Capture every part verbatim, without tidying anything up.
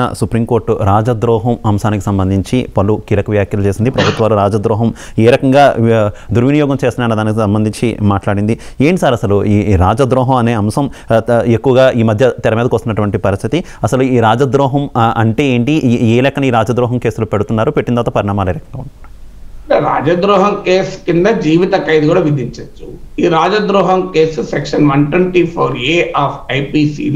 Supreme court राजद्रोहम Ansha की संबंधी पल कीक व्याख्य प्रभुत्व राजद्रोहम ये रक दुर्विनियोगम से दाख संबंधी माटलाड़ी एन सर असल राजद्रोहम अने अंशं एक्व मध्य तेर मीदक परस्थित असल राजद्रोहम अंटे ये लखनी राजद्रोहम के तरह परणा राजद्रोहम केस जीवित कैद विधि राजद्रोहम case section one twenty four A of IPC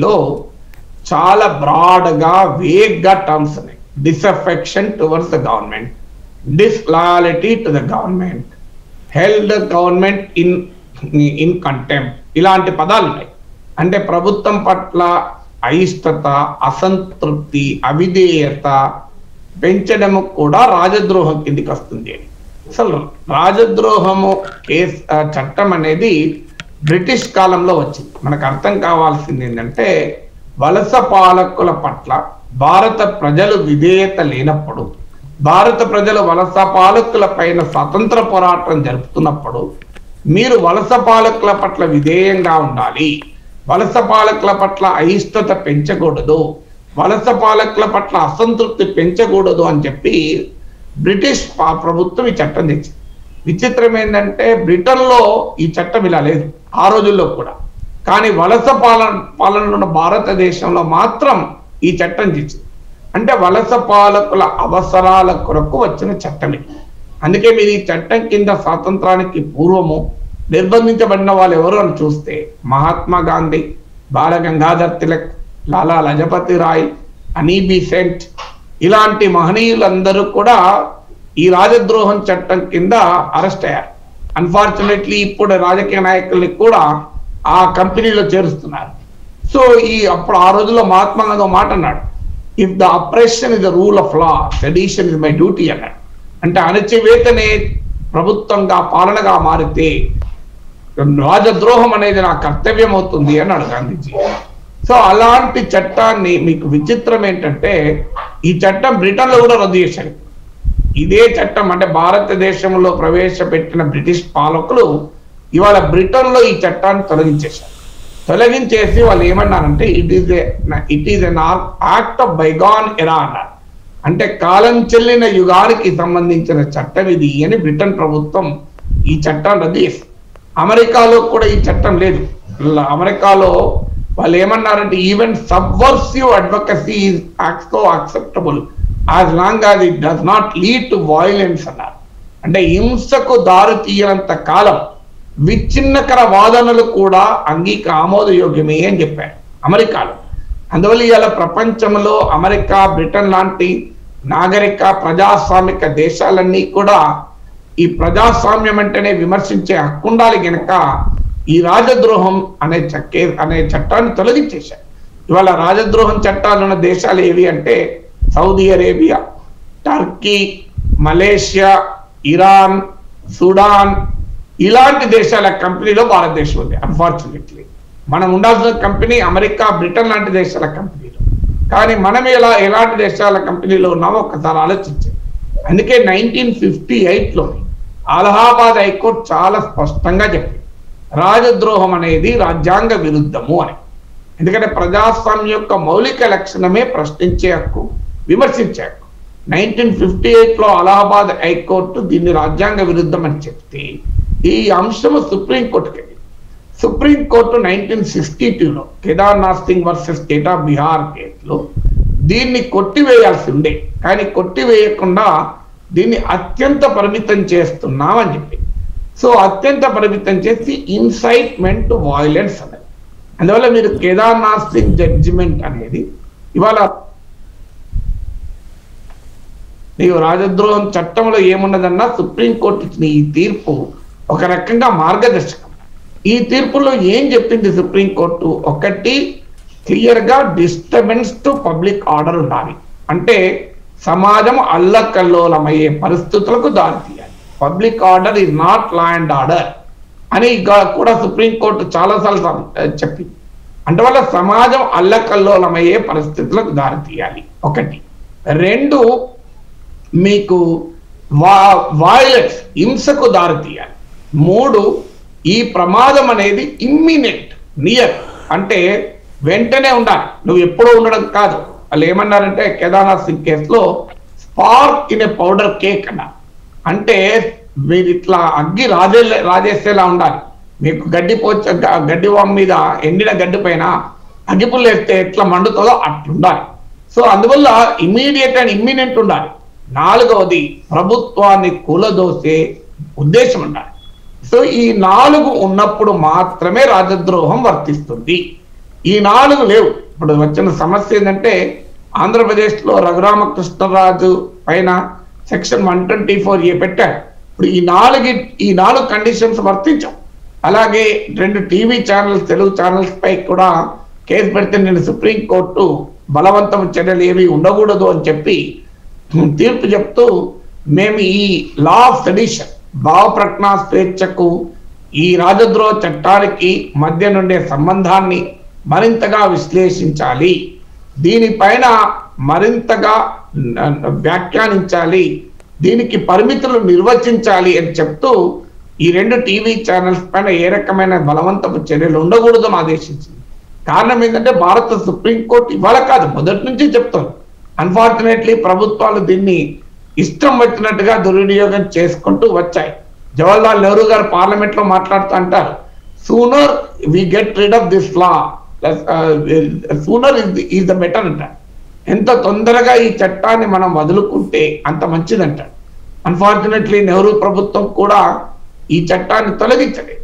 చాలా బ్రాడ్ గా వేగ్ గా టర్మ్స్ ఉన్నాయి disaffection towards the government disloyalty to the government held the government in in contempt ఇలాంటి పదాలు ఉన్నాయి అంటే ప్రభుత్వం పట్ల అయిష్టత అసంతృప్తి అవిధేయత పెంచడం కూడా రాజద్రోహం కిందకి వస్తుంది అని అసలు రాజద్రోహము కేసు చట్టం అనేది బ్రిటిష్ కాలంలో వచ్చింది మనకు అర్థం కావాల్సింది ఏంటంటే వలస పాలకుల పట్ల భారత ప్రజలు విధేయత లేనప్పుడు భారత ప్రజలు వలస పాలకుల పైన స్వతంత్ర పోరాటం జరుపుతున్నప్పుడు మీరు వలస పాలకుల పట్ల విధేయంగా ఉండాలి వలస పాలకుల పట్ల అయిష్టత పెంచకూడదు వలస పాలకుల పట్ల అసంతృప్తి పెంచకూడదు అని చెప్పి బ్రిటిష్ ప్రభుత్వం ఈ చట్టం తెచ్చింది విచిత్రం ఏంటంటే బ్రిటన్లో ఈ చట్టం ఇలా లేదు ఆ రోజుల్లో కూడా కానీ వలస పాలన పాలనలో భారతదేశంలో మాత్రం ఈ చట్టం తెచ్చింది అంటే వలస పాలకుల అవసరాల కొరకు వచ్చిన చట్టమే అందుకే మీరు ఈ చట్టం కింద స్వాతంత్రానికి పూర్వము నిర్బంధించబడిన వాళ్ళు ఎవరు అని చూస్తే మహాత్మా గాంధీ బాల గంగాధర్ తిలక్ లాలా లజపతి రాయ్ అనీబీ సెంట్ ఇలాంటి మహనీయులందరూ కూడా ఈ రాజద్రోహం చట్టం కింద అరెస్ట్ అయ్యారు అన్ఫార్చునేట్లీ ఇప్పుడు రాజకీయ నాయకుల్ని కూడా ఆ కంపెనీలో చేరుస్తున్నారు సో ఈ అప్పుడు ఆ రోజుల్లో మహాత్మా గాంధీ మాట అన్నాడు if the oppression is the rule of law sedition is my duty అన్నాడు అంటే అణచివేతనే ప్రభుత్వంగా పాలనగా మారితే రాజద్రోహం అనేది నా కర్తవ్యం అవుతుంది అన్నాడు గాంధీజీ సో అలాంటి చట్టాన్ని మీకు విచిత్రం ఏంటంటే ఈ చట్టం బ్రిటన్లో కూడా రద్దు చేశారు ఇదే చట్టం అంటే భారతదేశంలో ప్రవేశపెట్టిన బ్రిటిష్ పాలకులు ఇవాళ బ్రిటన్లో ఈ చట్టాన్ని తొలగించేశారు తొలగించేసి వాళ్ళు ఏమన్నారంటే it is it is an act of bygone era అన్నారు అంటే కాలం చెల్లిన యుగానికి సంబంధించిన చట్టం ఇది అని బ్రిటన్ ప్రభుత్వం ఈ చట్టాన్ని రద్దు చేసింది అమెరికాలో కూడా ఈ చట్టం లేదు అమెరికాలో వాళ్ళు ఏమన్నారంటే even subversive advocacy is also acceptable as long as it does not lead to violence అన్నారు అంటే హింసకు దారి తీయనంత కాలం విచ్ఛిన్నకర వాదనలు కూడా అంగీక ఆమోదయోగ్యమే అని చెప్పారు అమెరికాలో అందువల్ల ఇవాళ ప్రపంచంలో అమెరికా బ్రిటన్ లాంటి నాగరిక ప్రజాస్వామిక దేశాలన్నీ కూడా ఈ ప్రజాస్వామ్యం అంటేనే విమర్శించే హక్కు ఉండాలి గనక ఈ రాజద్రోహం అనే చక్కే అనే చట్టాన్ని తొలగించేశారు ఇవాళ రాజద్రోహం చట్టాలు ఉన్న దేశాలు ఏవి అంటే Saudi Arabia Turkey Malaysia Iran Sudan ఇలాంటి దేశాల కంపెనీలో భారతదేశం ఉంది అన్ఫార్చునేట్లీ మనం ఉండాల్సిన కంపెనీ అమెరికా బ్రిటన్ లాంటి దేశాల కంపెనీలో కానీ మనం ఎలా ఎలాంటి దేశాల కంపెనీలో ఉన్నామో ఒకసారి ఆలోచించాలి అందుకే నైన్టీన్ ఫిఫ్టీ ఎయిట్లోని అలహాబాద్ హైకోర్టు చాలా స్పష్టంగా చెప్పింది రాజద్రోహం అనేది రాజ్యాంగ విరుద్ధము అని ఎందుకంటే ప్రజాస్వామ్యం యొక్క మౌలిక లక్షణమే ప్రశ్నించే హక్కు విమర్శించే హక్కు నైన్టీన్ ఫిఫ్టీ ఎయిట్లో అలహాబాద్ హైకోర్టు దీన్ని రాజ్యాంగ విరుద్ధం అని చెప్తే ఈ అంశము సుప్రీంకోర్టుకి సుప్రీంకోర్టు నైన్టీన్ సిక్స్టీ టూలో Kedarnath Singh versus state of Bihar కేసులో దీన్ని కొట్టివేయాల్సి ఉండే కానీ కొట్టివేయకుండా దీన్ని అత్యంత పరిమితం చేస్తున్నామని చెప్పి సో అత్యంత పరిమితం చేసి ఇన్సైట్మెంట్ వయలెన్స్ అనేది అందువల్ల మీరు కేదార్నాథ్ సింగ్ జడ్జిమెంట్ అనేది ఇవాళ నీవు రాజద్రోహం చట్టంలో ఏమున్నదన్నా సుప్రీంకోర్టు ఇచ్చిన ఈ తీర్పు ఒక రకంగా మార్గదర్శకం ఈ తీర్పులో ఏం చెప్పింది సుప్రీంకోర్టు ఒకటి క్లియర్గా డిస్టర్బెన్స్ టు పబ్లిక్ ఆర్డర్ ఉండాలి అంటే సమాజం అల్లకల్లోలమయ్యే పరిస్థితులకు దారి తీయాలి public order is not law and order అని కూడా సుప్రీంకోర్టు చాలాసార్లు చెప్పింది అందువల్ల సమాజం అల్లకల్లోలమయ్యే పరిస్థితులకు దారి తీయాలి ఒకటి రెండు మీకు వా వయలెన్స్ హింసకు దారి తీయాలి మూడు ఈ ప్రమాదం అనేది ఇమ్మినెంట్ నియర్ అంటే వెంటనే ఉండాలి నువ్వు ఎప్పుడో ఉండడం కాదు వాళ్ళేమన్నారంటే కేదార్నాథ్ సింగ్ కేసులో spark in a powder keg అన్న, అంటే మీరు ఇట్లా అగ్గి రాజే రాజేసేలా ఉండాలి. మీకు గడ్డి పోచ గడ్డి వామ్ మీద ఎండిన గడ్డి పైన అగ్గిపుల్లు వేస్తే ఎట్లా మండుతుందో అట్లుండాలి. సో అందువల్ల ఇమ్మీడియట్ అండ్ ఇమ్మినెంట్ ఉండాలి. నాలుగవది ప్రభుత్వాన్ని కూలదోసే ఉద్దేశం ఉండాలి. సో ఈ నాలుగు ఉన్నప్పుడు మాత్రమే రాజద్రోహం వర్తిస్తుంది. ఈ నాలుగు లేవు. ఇప్పుడు వచ్చిన సమస్య ఏంటంటే ఆంధ్రప్రదేశ్లో రఘురామ కృష్ణరాజు పైన section one twenty four A పెట్టారు. ఇప్పుడు ఈ నాలుగు ఈ నాలుగు కండిషన్స్ వర్తించాం. అలాగే రెండు టీవీ ఛానల్స్ తెలుగు ఛానల్స్ పై కూడా కేసు పెడితే నేను సుప్రీం కోర్టు బలవంతం చర్యలు ఏవి ఉండకూడదు అని చెప్పి తీర్పు చెప్తూ మేము ఈ లా ఆఫ్ సెడిషన్ భావ ప్రజ్ఞా స్వేచ్ఛకు ఈ రాజద్రోహ చట్టానికి మధ్య నుండే సంబంధాన్ని మరింతగా విశ్లేషించాలి, దీనిపైన మరింతగా వ్యాఖ్యానించాలి, దీనికి పరిమితులు నిర్వచించాలి అని చెప్తూ ఈ రెండు టీవీ ఛానల్స్ పైన ఏ రకమైన బలవంతపు చర్యలు ఉండకూడదని ఆదేశించింది. కారణం ఏంటంటే భారత సుప్రీంకోర్టు ఇవాళ కాదు మొదటి నుంచి చెప్తారు, అన్ఫార్చునేట్లీ ప్రభుత్వాలు దీన్ని ఇష్టం వచ్చినట్టుగా దుర్వినియోగం చేసుకుంటూ వచ్చాయి. జవహర్లాల్ నెహ్రూ గారు పార్లమెంట్ లో మాట్లాడుతూ అంటారు, sooner we get rid of this law sooner is the better అంటారు. ఎంత తొందరగా ఈ చట్టాన్ని మనం వదులుకుంటే అంత మంచిదంటారు. అన్ఫార్చునేట్లీ నెహ్రూ ప్రభుత్వం కూడా ఈ చట్టాన్ని తొలగించలేదు.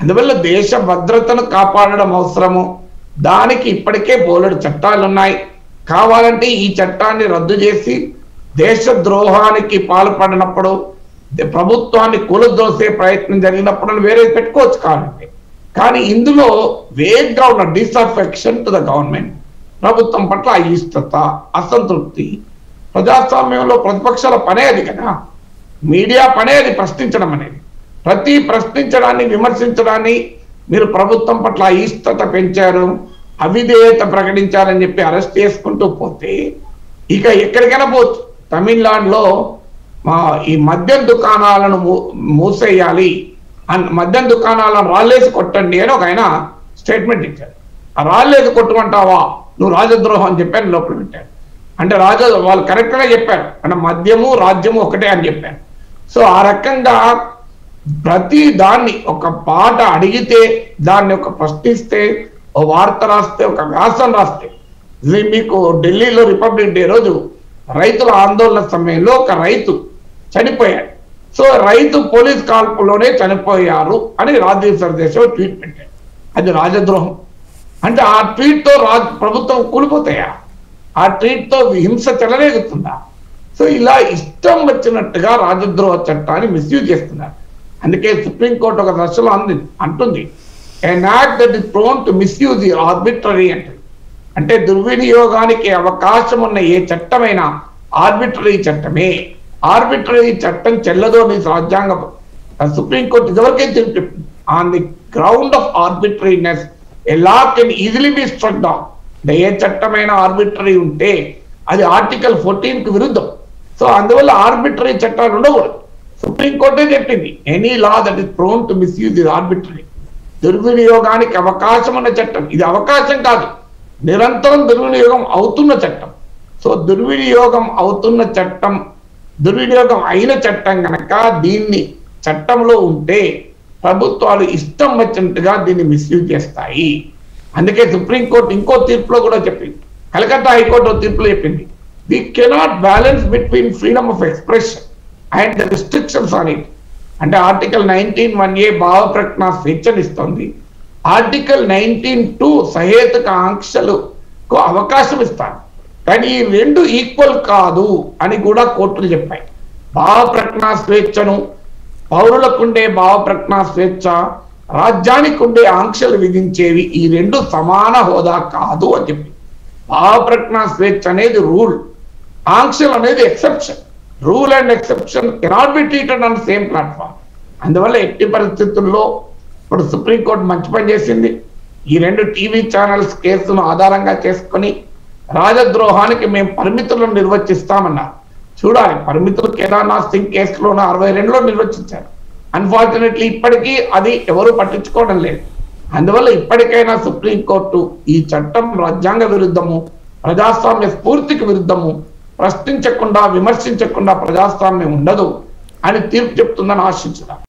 అందువల్ల దేశ భద్రతను కాపాడడం అవసరము. దానికి ఇప్పటికే బోలెడు చట్టాలు ఉన్నాయి. కావాలంటే ఈ చట్టాన్ని రద్దు చేసి దేశద్రోహానికి పాల్పడినప్పుడు, ప్రభుత్వాన్ని కూలదోసే ప్రయత్నం జరిగినప్పుడు వేరే పెట్టుకోవచ్చు కావాలంటే. కానీ ఇందులో వేగ్గా ఉన్న డిసఫెక్షన్ టు ద గవర్నమెంట్, ప్రభుత్వం పట్ల అయిష్టత, అసంతృప్తి, ప్రజాస్వామ్యంలో ప్రతిపక్షాల పనే అది కదా, మీడియా పనే అది ప్రశ్నించడం అనేది. ప్రతి ప్రశ్నించడాన్ని విమర్శించడాన్ని మీరు ప్రభుత్వం పట్ల అయిష్టత పెంచారు, అవిధేయత ప్రకటించాలని చెప్పి అరెస్ట్ చేసుకుంటూ పోతే ఇక ఎక్కడికైనా పోవచ్చు. తమిళనాడులో మా ఈ మద్యం దుకాణాలను మూసేయాలి, మద్యం దుకాణాలను రాళ్ళేసి కొట్టండి అని ఒక ఆయన స్టేట్మెంట్ ఇచ్చారు. ఆ రాళ్ళేసి కొట్టుకుంటావా నువ్వు రాజద్రోహం అని చెప్పాను లోపల పెట్టారు. అంటే రాజ వాళ్ళు కరెక్ట్గా చెప్పారు, అంటే మద్యము రాజ్యము ఒకటే అని చెప్పారు. సో ఆ రకంగా ప్రతి దాన్ని ఒక పాట అడిగితే, దాన్ని ఒక ప్రశ్నిస్తే, ఓ వార్త రాస్తే, ఒక వ్యాసం రాస్తే, మీకు ఢిల్లీలో రిపబ్లిక్ డే రోజు రైతుల ఆందోళన సమయంలో ఒక రైతు చనిపోయాడు. సో రైతు పోలీస్ కాల్పులోనే చనిపోయారు అని రాజీవ్ సర్దేశం ట్వీట్ పెట్టాడు. అది రాజద్రోహం. అంటే ఆ ట్వీట్తో రాజ్ ప్రభుత్వం కూలిపోతాయా? ఆ ట్వీట్తో హింస చెలరేగుతుందా? సో ఇలా ఇష్టం వచ్చినట్టుగా రాజద్రోహ చట్టాన్ని మిస్యూజ్ చేస్తున్నారు. అందుకే సుప్రీంకోర్టు ఒక దశలో అంది అంటుంది an act that is prone to misuse arbitrary అంటుంది. అంటే దుర్వినియోగానికి అవకాశం ఉన్న ఏ చట్టమైనా ఆర్బిట్రరీ చట్టమే. ఆర్బిట్రరీ చట్టం చెల్లదు అని రాజ్యాంగం సుప్రీంకోర్టు ఇదివరకే చెప్పింది. On the ground of arbitrariness a law can easily be struck down. ఏ చట్టమైనా ఆర్బిట్రరీ ఉంటే అది ఆర్టికల్ ఫోర్టీన్ కు విరుద్ధం. సో అందువల్ల ఆర్బిట్రరీ చట్టాలు ఉండకూడదు. సుప్రీంకోర్టే చెప్పింది any law that is prone to misuse is arbitrary. దుర్వినియోగానికి అవకాశం ఉన్న చట్టం ఇది, అవకాశం కాదు నిరంతరం దుర్వినియోగం అవుతున్న చట్టం. సో దుర్వినియోగం అవుతున్న చట్టం, దుర్వినియోగం అయిన చట్టం కనుక దీన్ని చట్టంలో ఉంటే ప్రభుత్వాలు ఇష్టం వచ్చినట్టుగా దీన్ని మిస్యూజ్ చేస్తాయి. అందుకే సుప్రీంకోర్టు ఇంకో తీర్పులో కూడా చెప్పింది, కలకత్తా హైకోర్టు తీర్పులో చెప్పింది, we cannot balance between freedom of expression and the restrictions on it. అంటే ఆర్టికల్ నైన్టీన్ వన్ ఏ భావ ప్రజ్ఞ స్వేచ్ఛనిస్తుంది, ఆర్టికల్ నైన్టీన్ టూ సహేతుక ఆంక్షలకు అవకాశం ఇస్తాను, కానీ ఈ రెండు ఈక్వల్ కాదు అని కూడా కోర్టులు చెప్పాయి. భావ ప్రజ్ఞా స్వేచ్ఛను, పౌరులకుండే భావ ప్రజ్ఞా స్వేచ్ఛ, రాజ్యానికి ఉండే ఆంక్షలు విధించేవి ఈ రెండు సమాన హోదా కాదు అని చెప్పి భావ ప్రజ్ఞా స్వేచ్ఛ అనేది రూల్, ఆంక్షలు అనేది exception. Rule and exception cannot be treated on same platform. అందువల్ల ఎట్టి పరిస్థితుల్లో ఇప్పుడు సుప్రీంకోర్టు మంచి పని చేసింది. ఈ రెండు టీవీ ఛానల్స్ కేసును ఆధారంగా చేసుకొని రాజద్రోహానికి మేము పరిమితులను నిర్వచిస్తామన్నారు. చూడాలి, పరిమితులు కేదార్నాథ్ సింగ్ కేసులోనూ అరవై రెండులో నిర్వచించారు. అన్ఫార్చునేట్లీ ఇప్పటికీ అది ఎవరు పట్టించుకోవడం లేదు. అందువల్ల ఇప్పటికైనా సుప్రీంకోర్టు ఈ చట్టం రాజ్యాంగ విరుద్ధము, ప్రజాస్వామ్య స్ఫూర్తికి విరుద్ధము, ప్రశ్నించకుండా విమర్శించకుండా ప్రజాస్వామ్యం ఉండదు అని తీర్పు చెప్తుందని ఆశించుదాం.